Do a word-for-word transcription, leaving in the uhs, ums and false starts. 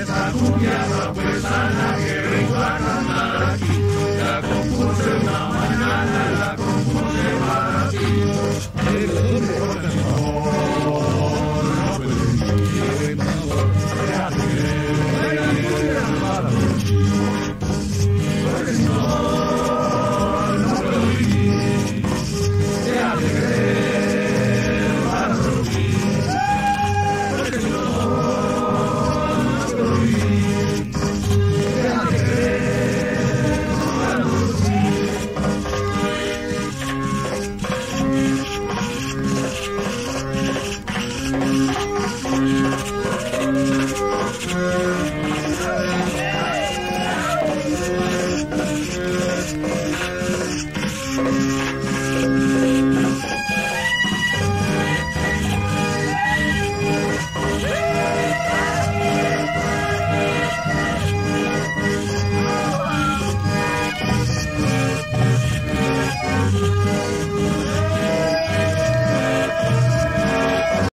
Esa cumbia la